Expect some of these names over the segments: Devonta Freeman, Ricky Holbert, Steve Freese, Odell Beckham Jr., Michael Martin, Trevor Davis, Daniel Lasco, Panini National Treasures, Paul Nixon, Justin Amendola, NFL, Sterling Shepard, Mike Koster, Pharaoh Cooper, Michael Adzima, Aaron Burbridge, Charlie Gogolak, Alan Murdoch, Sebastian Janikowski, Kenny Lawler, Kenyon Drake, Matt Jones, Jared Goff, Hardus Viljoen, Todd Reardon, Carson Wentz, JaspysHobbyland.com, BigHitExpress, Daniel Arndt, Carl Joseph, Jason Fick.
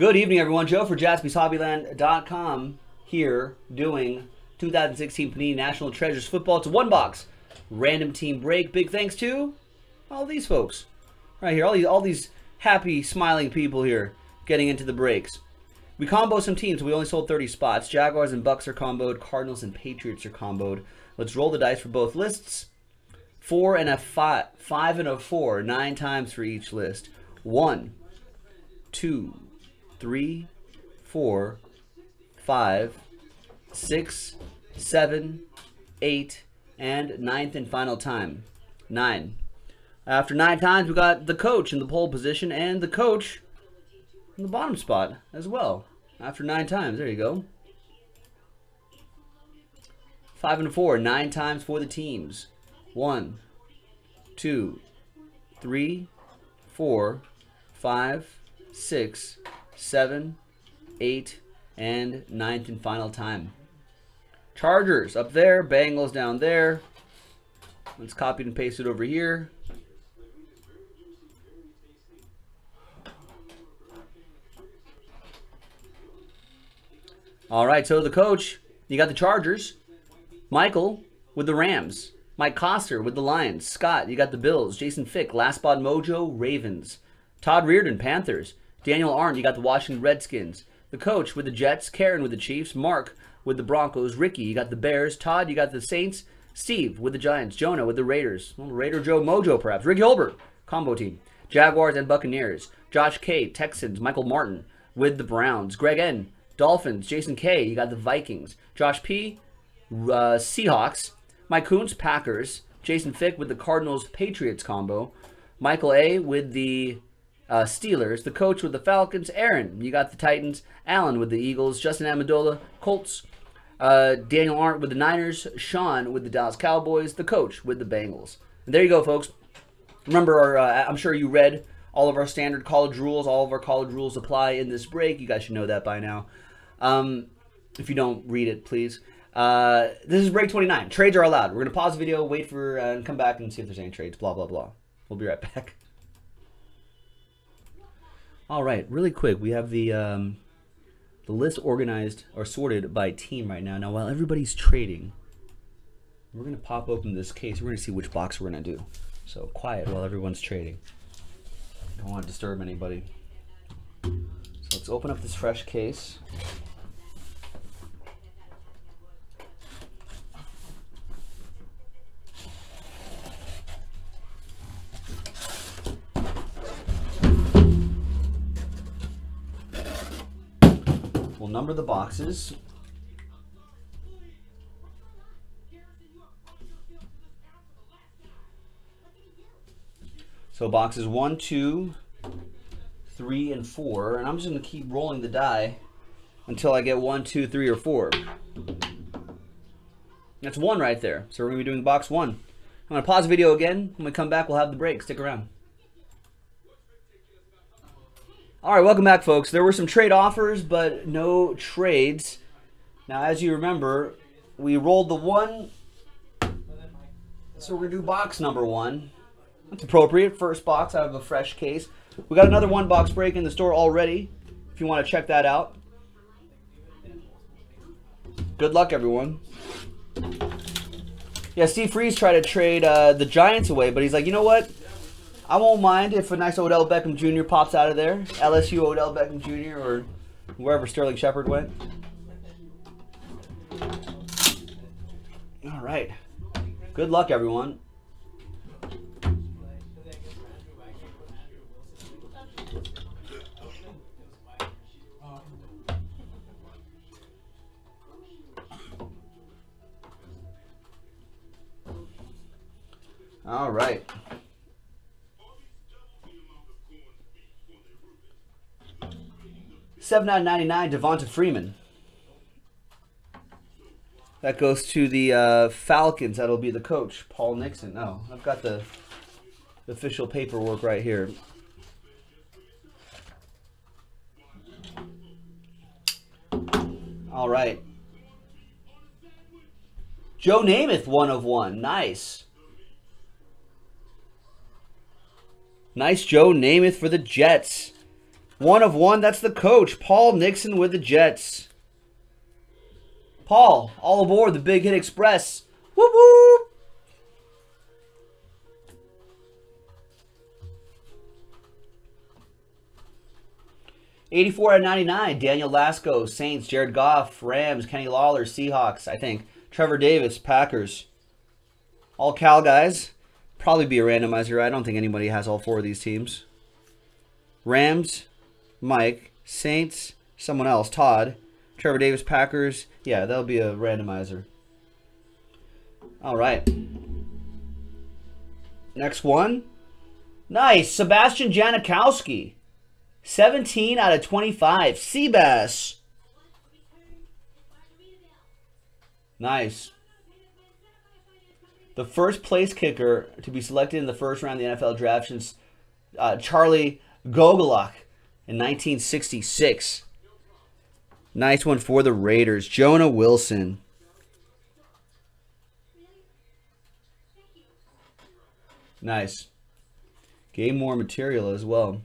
Good evening, everyone. Joe for JaspysHobbyland.com here doing 2016 Panini National Treasures football. It's a one-box random team break. Big thanks to all these folks right here. All these happy, smiling people here getting into the breaks. We combo some teams. We only sold 30 spots. Jaguars and Bucks are comboed. Cardinals and Patriots are comboed. Let's roll the dice for both lists. 4 and a 5, 5 and a 4. 9 times for each list. 1, 2, 3, 4, 5, 6, 7, 8, and 9th and final time. 9. After 9 times, we got the coach in the pole position and the coach in the bottom spot as well. After 9 times, there you go. 5 and 4, 9 times for the teams. 1, 2, 3, 4, 5, 6, 7, 8, and 9th and final time. Chargers up there, Bengals down there. Let's copy and paste it over here. All right, so the coach, you got the Chargers. Michael with the Rams. Mike Koster with the Lions. Scott, you got the Bills. Jason Fick, Last Spot Mojo, Ravens. Todd Reardon, Panthers. Daniel Arndt, you got the Washington Redskins. The coach with the Jets. Karen with the Chiefs. Mark with the Broncos. Ricky, you got the Bears. Todd, you got the Saints. Steve with the Giants. Jonah with the Raiders. Well, Raider Joe Mojo, perhaps. Ricky Holbert, combo team. Jaguars and Buccaneers. Josh K, Texans. Michael Martin with the Browns. Greg N, Dolphins. Jason K, you got the Vikings. Josh P, Seahawks. Mike Kuntz, Packers. Jason Fick with the Cardinals Patriots combo. Michael A with the Steelers. The coach with the Falcons. Aaron, you got the Titans. Allen with the Eagles. Justin Amendola, Colts. Daniel Arndt with the Niners. Sean with the Dallas Cowboys. The coach with the Bengals. And there you go, folks. Remember, I'm sure you read all of our standard college rules. All of our college rules apply in this break. You guys should know that by now. If you don't, read it, please. This is break 29. Trades are allowed. We're going to pause the video, wait for, and come back and see if there's any trades. Blah, blah, blah. We'll be right back. All right, really quick, we have the list organized or sorted by team right now. Now, while everybody's trading, we're going to pop open this case. We're going to see which box we're going to do. So quiet while everyone's trading. Don't want to disturb anybody. So let's open up this fresh case. Number the boxes. So boxes 1, 2, 3, and 4, and I'm just going to keep rolling the die until I get 1, 2, 3, or 4. That's 1 right there. So we're going to be doing box 1. I'm going to pause the video again. When we come back, we'll have the break. Stick around. All right, welcome back, folks. There were some trade offers, but no trades. Now, as you remember, we rolled the 1, so we're going to do box number 1. That's appropriate. First box out of a fresh case. We got another one-box break in the store already, if you want to check that out. Good luck, everyone. Yeah, Steve Freese tried to trade the Giants away, but he's like, you know what? I won't mind if a nice Odell Beckham Jr. pops out of there. LSU Odell Beckham Jr. or wherever Sterling Shepard went. All right. Good luck, everyone. All right. $7.99 Devonta Freeman. That goes to the Falcons. That'll be the coach, Paul Nixon. Oh, I've got the official paperwork right here. All right. Joe Namath, 1 of 1. Nice. Nice Joe Namath for the Jets. 1/1, that's the coach, Paul Nixon with the Jets. Paul, all aboard the Big Hit Express. Whoop whoop! $84 out of $99, Daniel Lasco, Saints, Jared Goff, Rams, Kenny Lawler, Seahawks, I think. Trevor Davis, Packers. All Cal guys. Probably be a randomizer. I don't think anybody has all four of these teams. Rams, Mike, Saints, someone else, Todd, Trevor Davis, Packers. Yeah, that'll be a randomizer. All right. Next one. Nice. Sebastian Janikowski. 17 out of 25. Seabass. Nice. The first place kicker to be selected in the first round of the NFL draft since Charlie Gogolak in 1966. Nice one for the Raiders. Jonah Wilson. Nice. Game more material as well.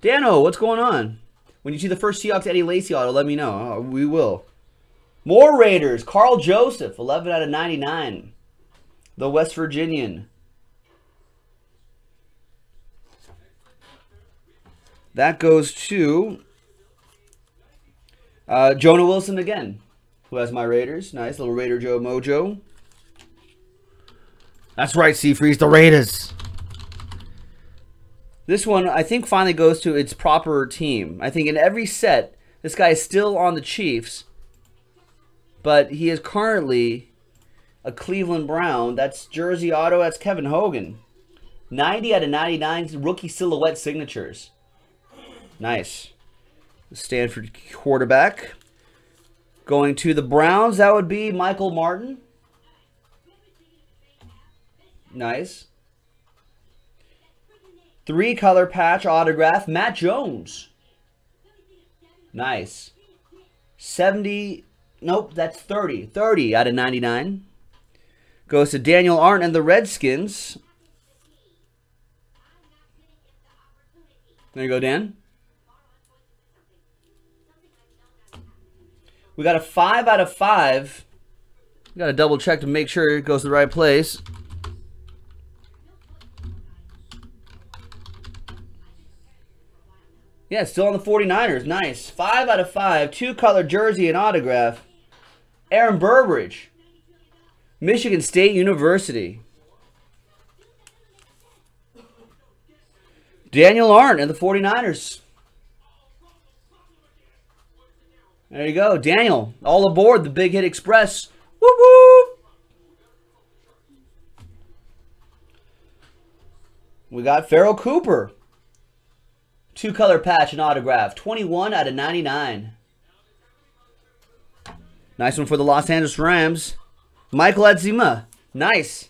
Dano, what's going on? When you see the first Seahawks Eddie Lacy auto, let me know. We will. More Raiders. Carl Joseph, 11 out of 99. The West Virginian. That goes to Jonah Wilson again, who has my Raiders. Nice little Raider Joe mojo. That's right, Seafreeze, the Raiders. This one, I think, finally goes to its proper team. I think in every set, this guy is still on the Chiefs, but he is currently a Cleveland Brown. That's Jersey Auto. That's Kevin Hogan. 90 out of 99 rookie silhouette signatures. Nice. Stanford quarterback. Going to the Browns, that would be Michael Martin. Nice. 3-color patch autograph, Matt Jones. Nice. 70, nope, that's 30. 30 out of 99. Goes to Daniel Arndt and the Redskins. There you go, Dan. We got a 5 out of 5. We got to double check to make sure it goes to the right place. Yeah, still on the 49ers. Nice. 5 out of 5. 2-color jersey and autograph. Aaron Burbridge. Michigan State University. Daniel Arndt and the 49ers. There you go. Daniel, all aboard the Big Hit Express. Whoop, whoop. We got Pharaoh Cooper. 2-color patch and autograph. 21 out of 99. Nice one for the Los Angeles Rams. Michael Adzima. Nice.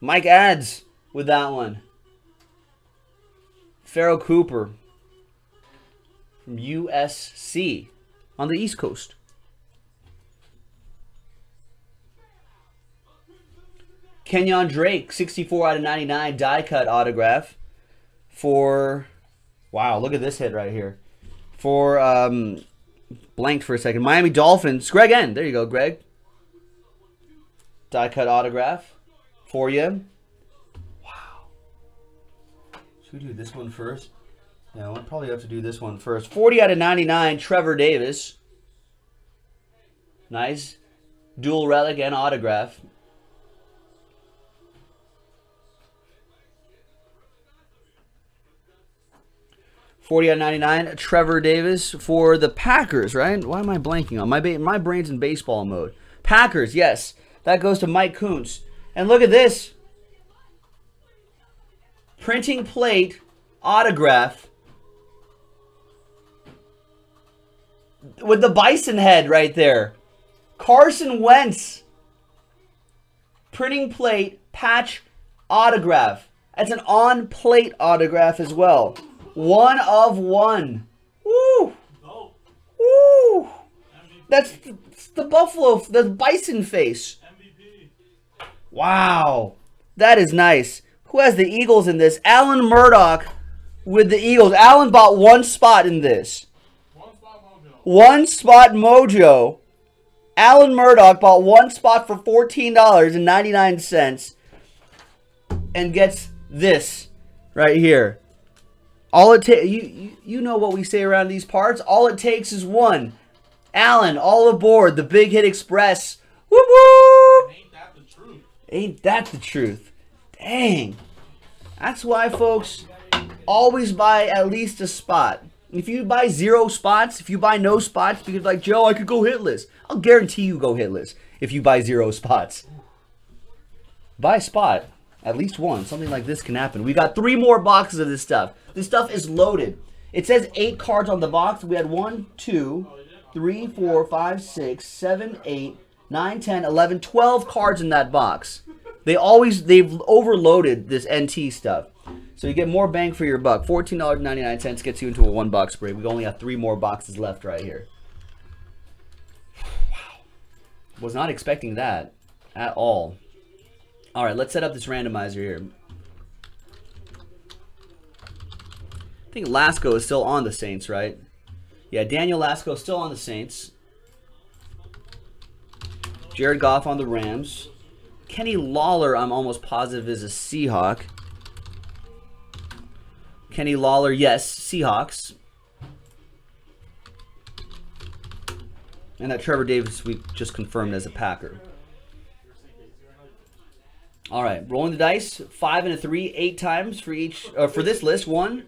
Mike Ads with that one. Pharaoh Cooper from USC on the East Coast. Kenyon Drake, 64 out of 99 die cut autograph. For, wow, look at this hit right here. For, blanked for a second. Miami Dolphins. Greg N. There you go, Greg. Die cut autograph for you. Wow. Should we do this one first? Yeah, we'll probably have to do this one first. 40 out of 99, Trevor Davis. Nice. Dual relic and autograph. $40 out of $99, Trevor Davis for the Packers, right? Why am I blanking on? My brain's in baseball mode. Packers, yes. That goes to Mike Kuntz. And look at this. Printing plate autograph with the bison head right there. Carson Wentz. Printing plate patch autograph. That's an on-plate autograph as well. 1/1. Woo! Woo! That's the buffalo, the bison face. MVP. Wow. That is nice. Who has the Eagles in this? Alan Murdoch with the Eagles. Alan bought one spot in this. One spot mojo. One spot mojo. Alan Murdoch bought one spot for $14.99 and gets this right here. All it takes, you know what we say around these parts. All it takes is one. Alan, all aboard the Big Hit Express. Whoop whoop! Ain't that the truth? Ain't that the truth? Dang. That's why, folks, always buy at least a spot. If you buy zero spots, if you buy no spots, because like, Joe, I could go hitless. I'll guarantee you go hitless if you buy zero spots. Buy a spot. At least one. Something like this can happen. We got three more boxes of this stuff. This stuff is loaded. It says 8 cards on the box. We had 1, 2, 3, 4, 5, 6, 7, 8, 9, 10, 11, 12 cards in that box. They've overloaded this NT stuff. So you get more bang for your buck. $14.99 gets you into a $1 break. We only have 3 more boxes left right here. Wow. Was not expecting that at all. All right, let's set up this randomizer here. I think Lasco is still on the Saints, right? Yeah, Daniel Lasco is still on the Saints. Jared Goff on the Rams. Kenny Lawler, I'm almost positive, is a Seahawk. Kenny Lawler, yes, Seahawks. And that Trevor Davis we just confirmed as a Packer. All right, rolling the dice, 5 and a 3, 8 times for each for this list. 1,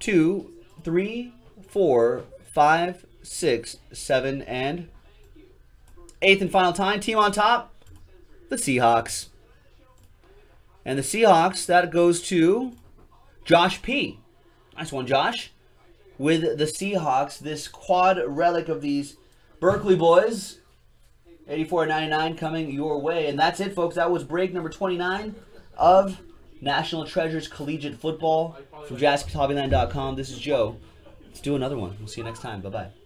2, 3, 4, 5, 6, 7, and 8th and final time. Team on top, the Seahawks. And the Seahawks, that goes to Josh P. Nice one, Josh. With the Seahawks, this quad relic of these Berkeley boys. $84.99 coming your way. And that's it, folks. That was break number 29 of National Treasures Collegiate Football. From JaspysHobbyland.com, this is Joe. Let's do another one. We'll see you next time. Bye-bye.